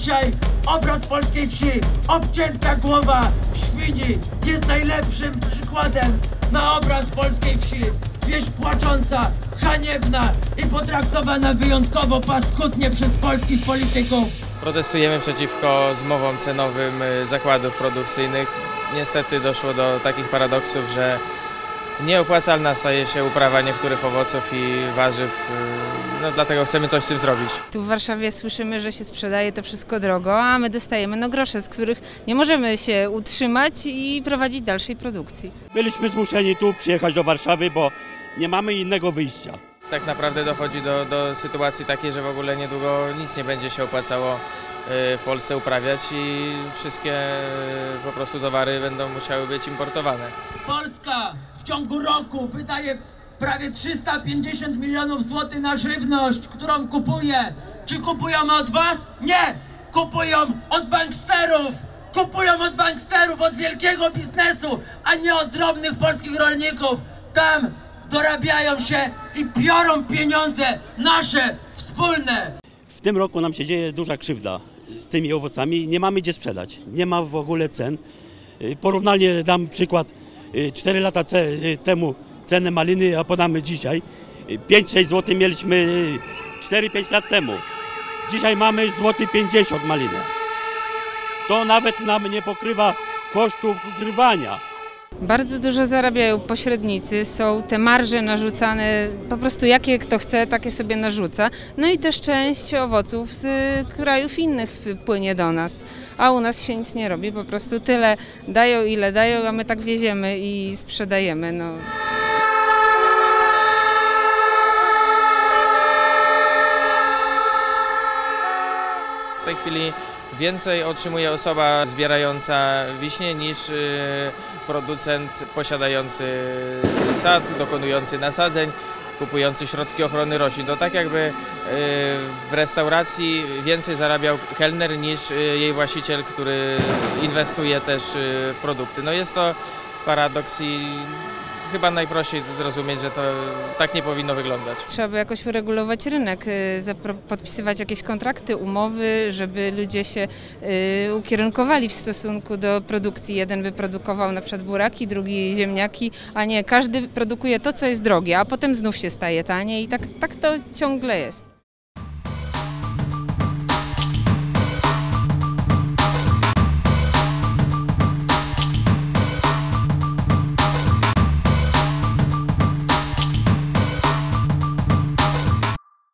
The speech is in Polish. dzisiaj obraz polskiej wsi, obcięta głowa świni, jest najlepszym przykładem na obraz polskiej wsi. Wieś płacząca, haniebna i potraktowana wyjątkowo paskudnie przez polskich polityków. Protestujemy przeciwko zmowom cenowym zakładów produkcyjnych. Niestety doszło do takich paradoksów, że nieopłacalna staje się uprawa niektórych owoców i warzyw, no dlatego chcemy coś z tym zrobić. Tu w Warszawie słyszymy, że się sprzedaje to wszystko drogo, a my dostajemy no grosze, z których nie możemy się utrzymać i prowadzić dalszej produkcji. Byliśmy zmuszeni tu przyjechać do Warszawy, bo nie mamy innego wyjścia. Tak naprawdę dochodzi do sytuacji takiej, że w ogóle niedługo nic nie będzie się opłacało w Polsce uprawiać i wszystkie po prostu towary będą musiały być importowane. Polska w ciągu roku wydaje prawie 350 milionów złotych na żywność, którą kupuje. Czy kupują od was? Nie! Kupują od banksterów! Kupują od banksterów, od wielkiego biznesu, a nie od drobnych polskich rolników. Tam dorabiają się i biorą pieniądze nasze, wspólne. W tym roku nam się dzieje duża krzywda z tymi owocami. Nie mamy gdzie sprzedać. Nie ma w ogóle cen. Porównanie dam przykład. 4 lata temu cenę maliny, a podamy dzisiaj. 5-6 zł mieliśmy 4-5 lat temu. Dzisiaj mamy złoty 50 malinę. To nawet nam nie pokrywa kosztów zrywania. Bardzo dużo zarabiają pośrednicy, są te marże narzucane, po prostu jakie kto chce, takie sobie narzuca. No i też część owoców z krajów innych płynie do nas, a u nas się nic nie robi, po prostu tyle dają, ile dają, a my tak wieziemy i sprzedajemy. No. W tej chwili więcej otrzymuje osoba zbierająca wiśnie niż producent posiadający sad, dokonujący nasadzeń, kupujący środki ochrony roślin. To tak jakby w restauracji więcej zarabiał kelner niż jej właściciel, który inwestuje też w produkty. No jest to paradoks i chyba najprościej zrozumieć, że to tak nie powinno wyglądać. Trzeba by jakoś uregulować rynek, podpisywać jakieś kontrakty, umowy, żeby ludzie się ukierunkowali w stosunku do produkcji. Jeden by produkował na przykład buraki, drugi ziemniaki, a nie każdy produkuje to, co jest drogie, a potem znów się staje tanie i tak to ciągle jest.